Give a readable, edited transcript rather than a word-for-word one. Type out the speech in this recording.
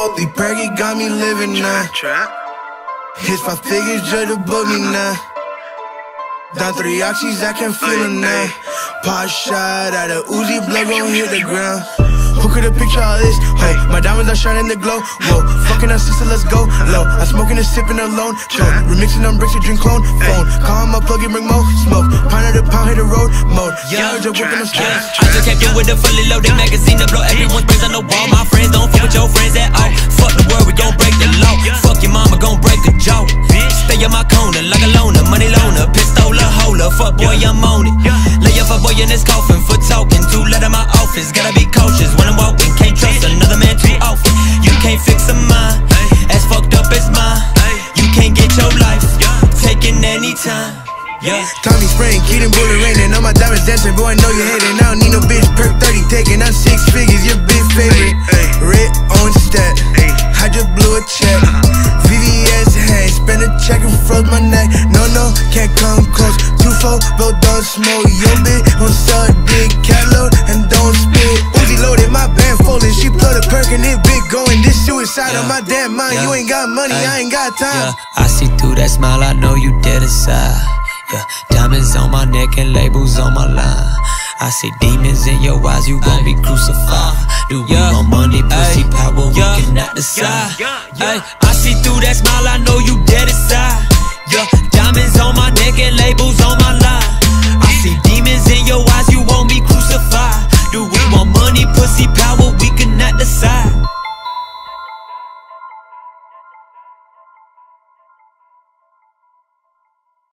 The perky got me living now. Hits my figures just to book me now. Down 3 oxys, I can feel it now. Pop shot out of Uzi, blood gon' hit the ground. Who could've pictured all this? Hey, my diamonds are shining the glow. Whoa, fucking our sister, let's go low. I'm smoking and sipping alone. Choke, remixing on bricks to drink clone. Phone, call my plug and bring more smoke. Pound of the pound, hit the road mode. Yeah, I'm just whipping them skins. I just kept it with a fully loaded magazine to blow. Everyone's brains on the wall. My friends don't fuck with your friends at all. Fuck the world, we gon' break the law. Fuck your mama, gon' break a jaw. Stay in my corner like a loner. Money loner, pistola, holer. Fuck boy, I'm on it. Lay up a boy in his coffin for talking. Too late in my office, gotta be cautious when I'm walking, can't trust another man too often. You can't fix a mind as fucked up as mine. You can't get your life taken anytime. Yeah. Tommy spraying, Keaton bullet raining. All my diamonds dancing, boy, I know you hating. I don't need no bitch, perk 30 taking. I'm 6 figures, your big favorite. Red on stat, I just blew a check. VVS hand, spent a check and froze my neck. No, no, can't come close. 2-4, bro, don't smoke. Your bitch on sell dick, cat load, and don't spit. Loaded, my band folded, she blow the perk and it big going. This suicide on my damn mind. You ain't got money, I ain't got time. I see through that smile, I know you dead inside. Diamonds on my neck and labels on my line. I see demons in your eyes, you gon' be crucified. Do we want money, pussy, power, we cannot decide. I see through that smile, I know you dead inside. Diamonds on my neck and labels on my line.